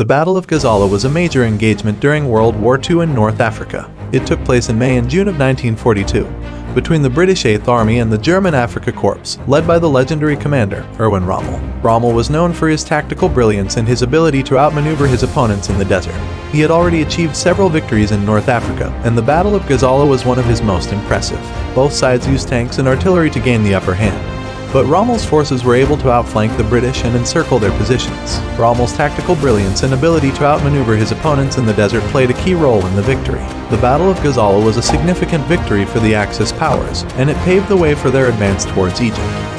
The Battle of Gazala was a major engagement during World War II in North Africa. It took place in May and June of 1942, between the British Eighth Army and the German Afrika Korps, led by the legendary commander, Erwin Rommel. Rommel was known for his tactical brilliance and his ability to outmaneuver his opponents in the desert. He had already achieved several victories in North Africa, and the Battle of Gazala was one of his most impressive. Both sides used tanks and artillery to gain the upper hand. But Rommel's forces were able to outflank the British and encircle their positions. Rommel's tactical brilliance and ability to outmaneuver his opponents in the desert played a key role in the victory. The Battle of Gazala was a significant victory for the Axis powers, and it paved the way for their advance towards Egypt.